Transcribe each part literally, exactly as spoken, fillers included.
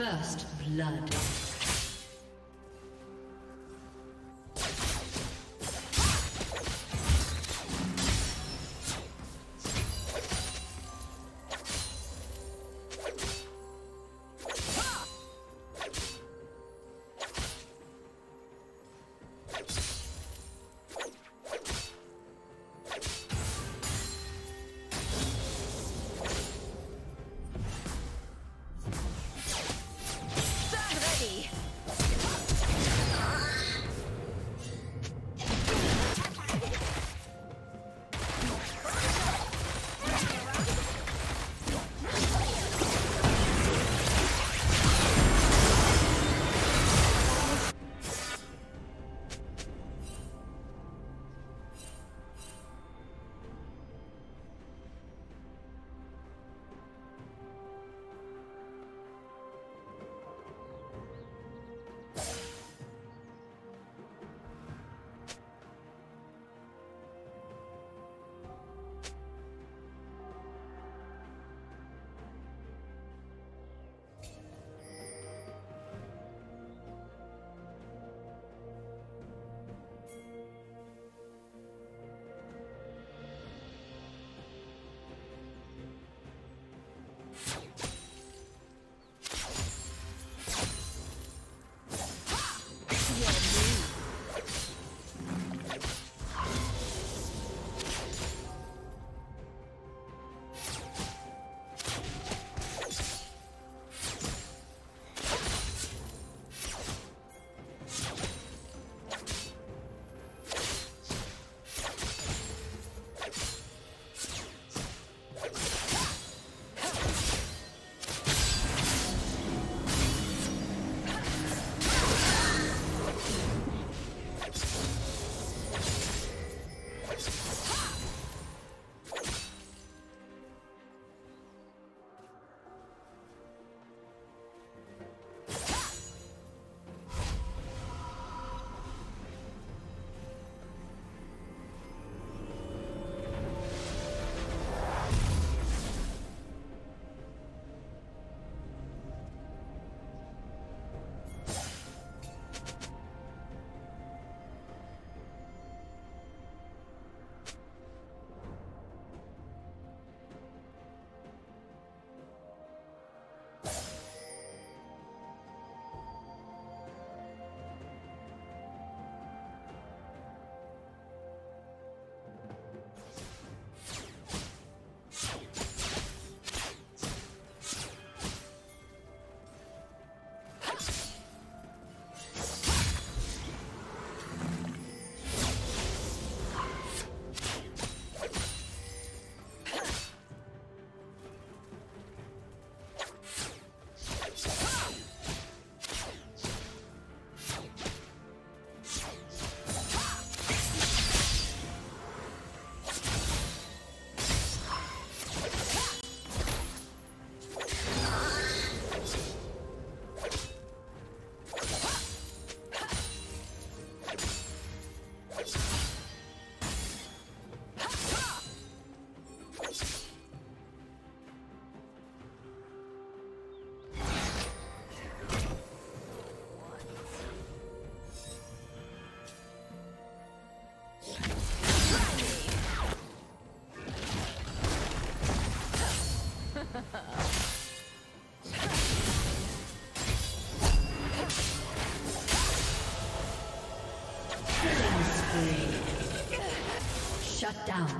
First blood. Shut down.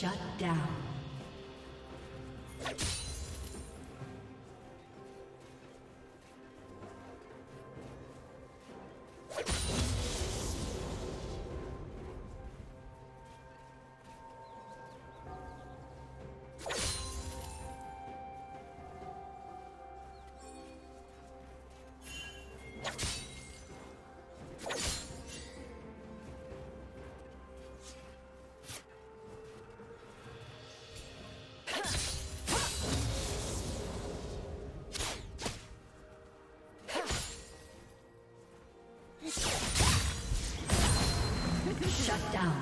Shut down. Shut down.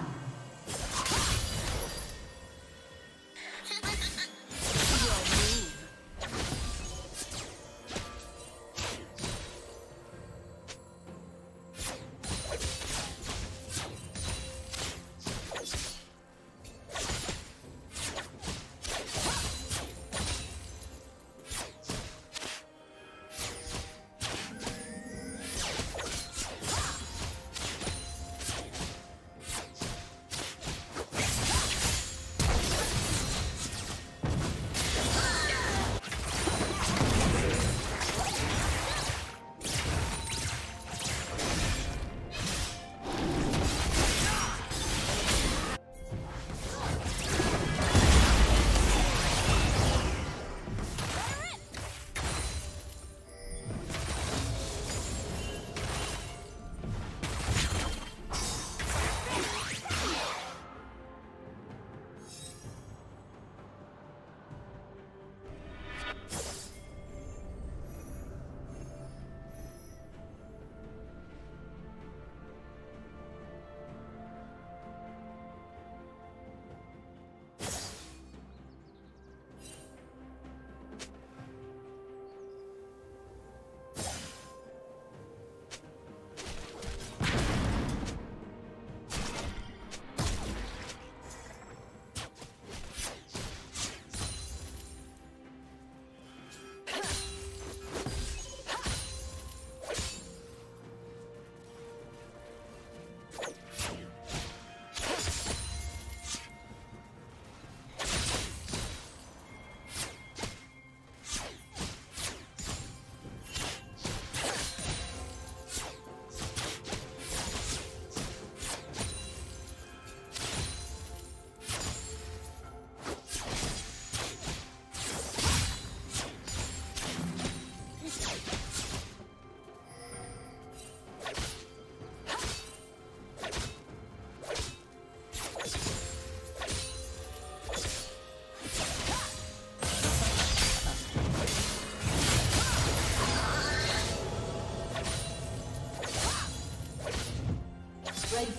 Red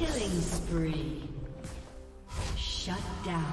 Killing spree. Shut down.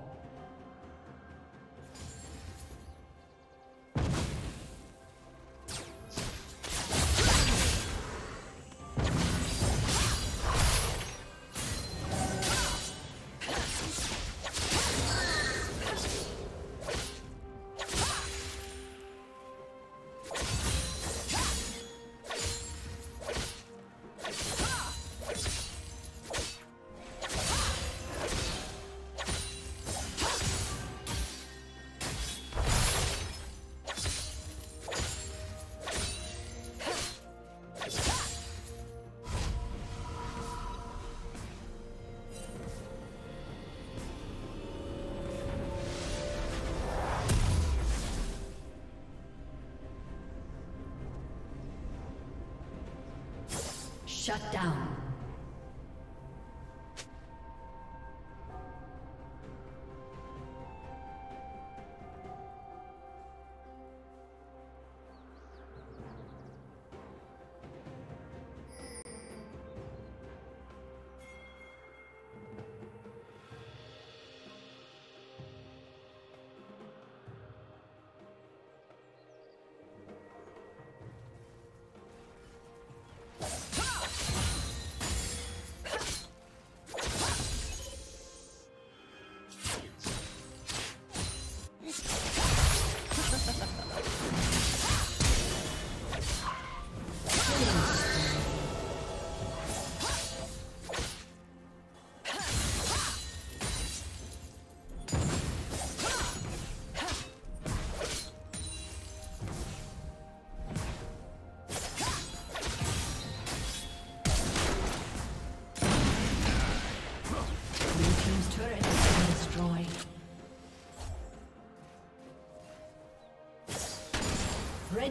Shut down. Red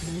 Blue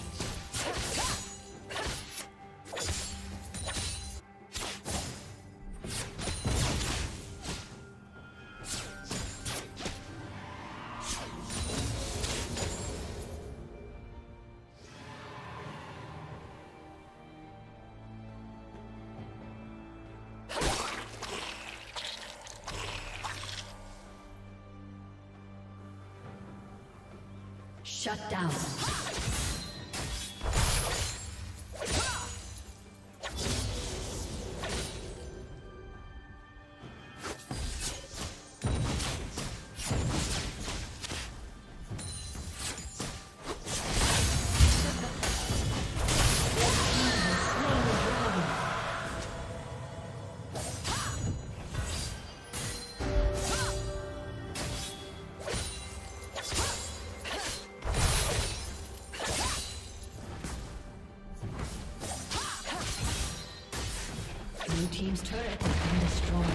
Shut down. Blue team's turret has been destroyed.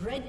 Red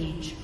Rampage.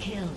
Kill.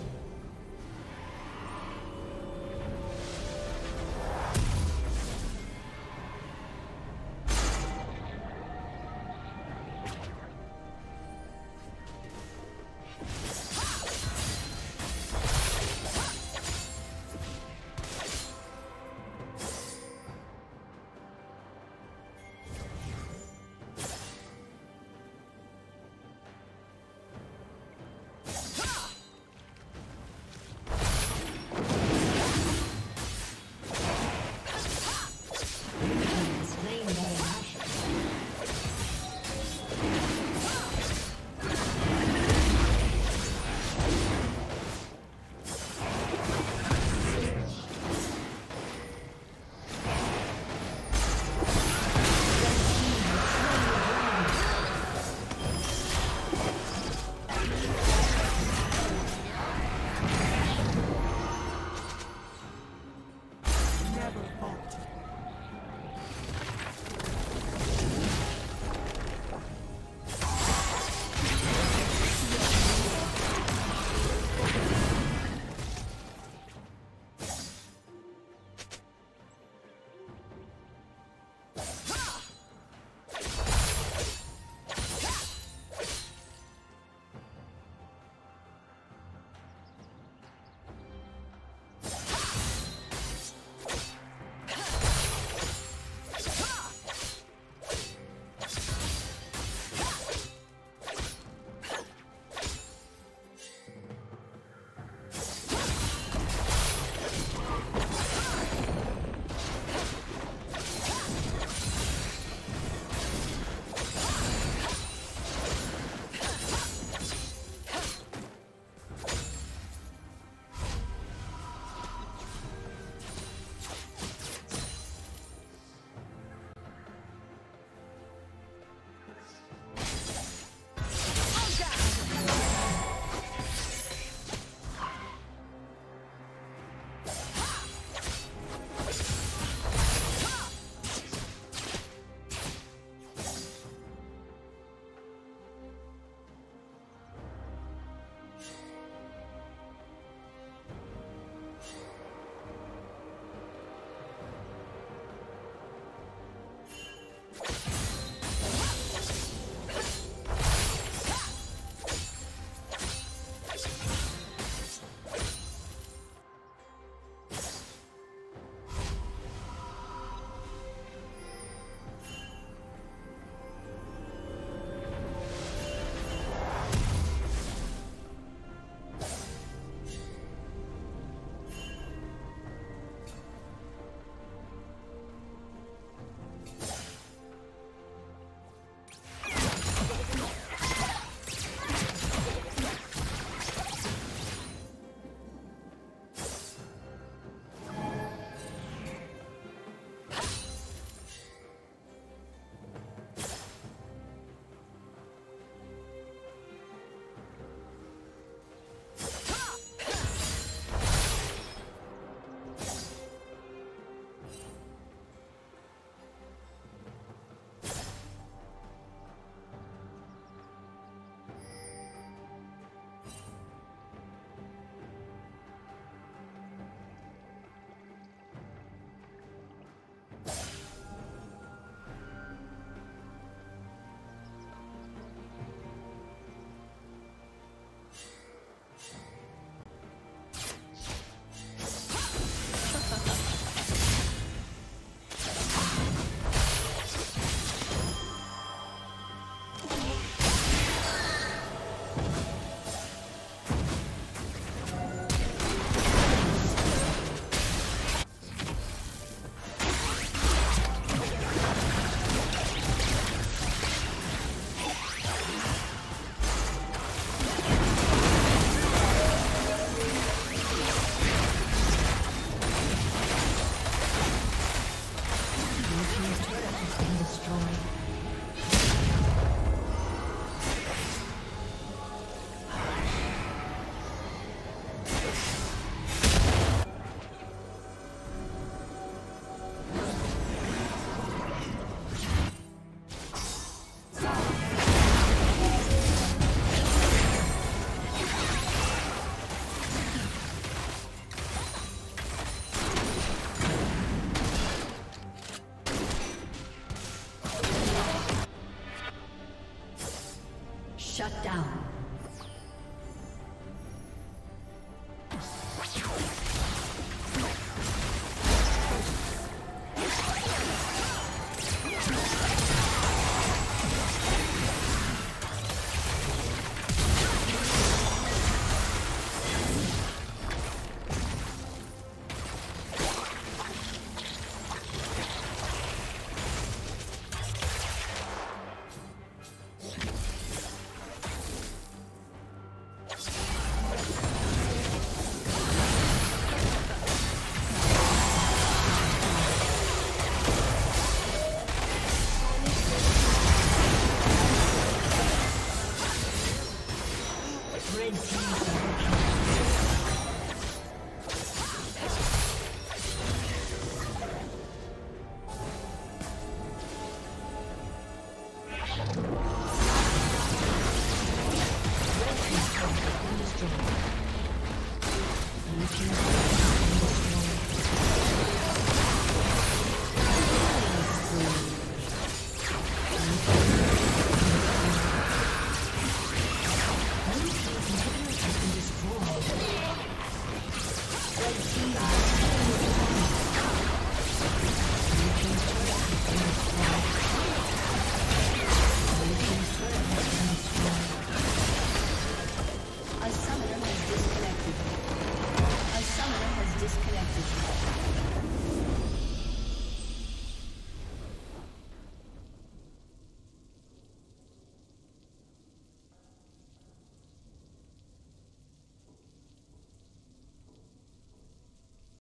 Blue team.